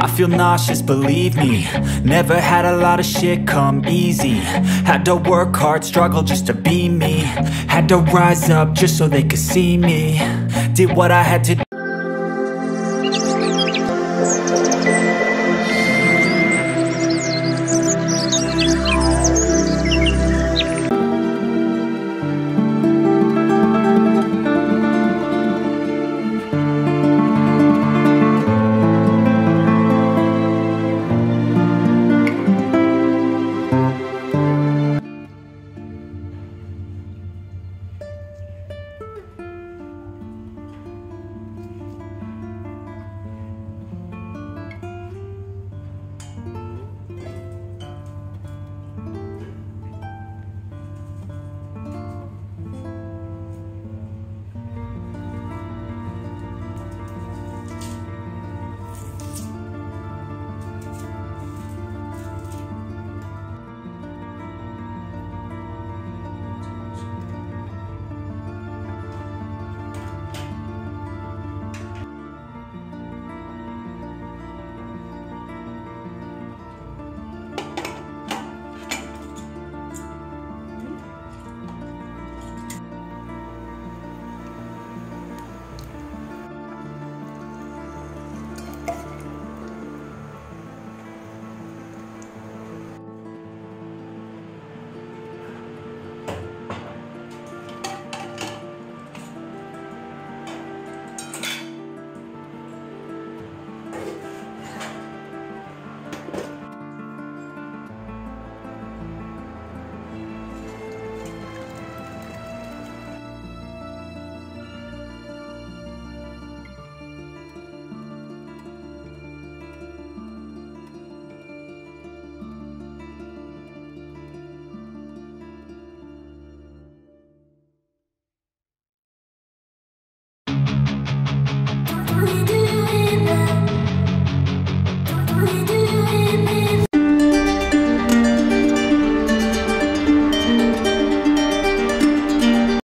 I feel nauseous, believe me. Never had a lot of shit come easy. Had to work hard, struggle just to be me. Had to rise up just so they could see me. Did what I had to do.